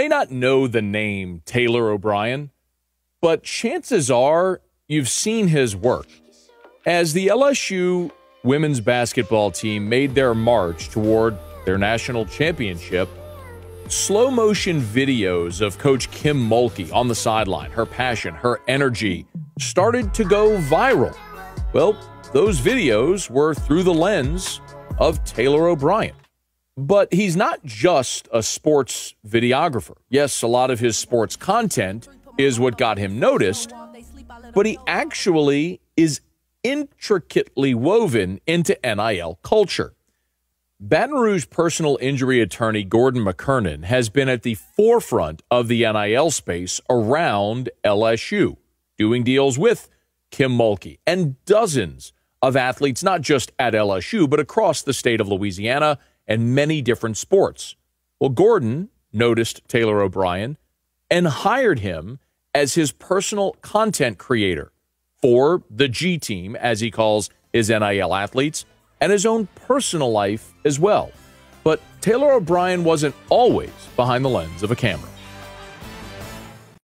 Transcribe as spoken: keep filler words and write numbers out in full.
may not know the name Taylor O'Brien, but chances are you've seen his work. As the L S U women's basketball team made their march toward their national championship, slow-motion videos of Coach Kim Mulkey on the sideline, her passion, her energy, started to go viral. Well, those videos were through the lens of Taylor O'Brien. But he's not just a sports videographer. Yes, a lot of his sports content is what got him noticed, but he actually is intricately woven into N I L culture. Baton Rouge personal injury attorney Gordon McKernan has been at the forefront of the N I L space around L S U, doing deals with Kim Mulkey and dozens of athletes, not just at L S U, but across the state of Louisiana and many different sports. Well, Gordon noticed Taylor O'Brien and hired him as his personal content creator for the G-Team, as he calls his N I L athletes, and his own personal life as well. But Taylor O'Brien wasn't always behind the lens of a camera.